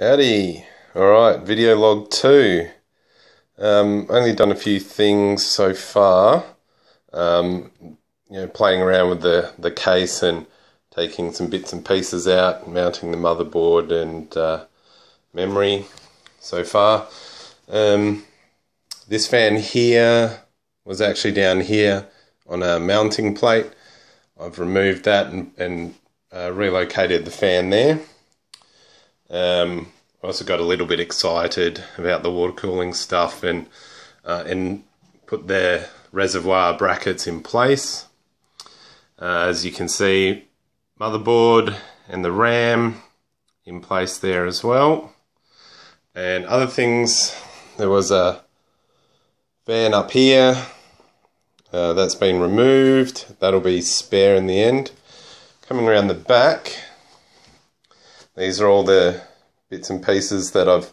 Howdy. Alright, video log 2. Only done a few things so far. You know, playing around with the case and taking some bits and pieces out, mounting the motherboard and memory so far. This fan here was actually down here on a mounting plate. I've removed that and relocated the fan there. I also got a little bit excited about the water cooling stuff and put their reservoir brackets in place. As you can see, motherboard and the RAM in place there as well. And other things, there was a fan up here that's been removed. That'll be spare in the end. Coming around the back, these are all the bits and pieces that I've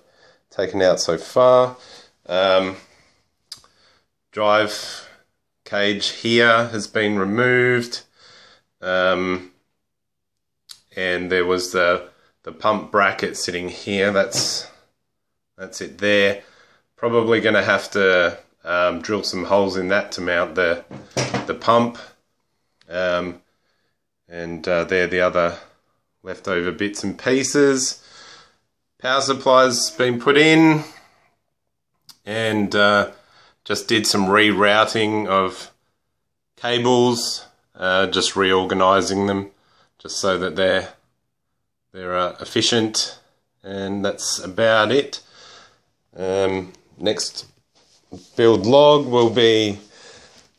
taken out so far. Drive cage here has been removed. And there was the pump bracket sitting here. That's it there. Probably going to have to drill some holes in that to mount the pump. And they're the other leftover bits and pieces. Power supply's been put in, and just did some rerouting of cables, just reorganizing them just so that they're efficient, and that's about it. Next build log will be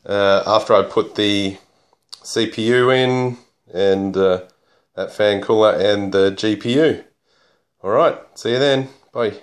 after I put the CPU in and that fan cooler and the GPU. Alright, see you then. Bye.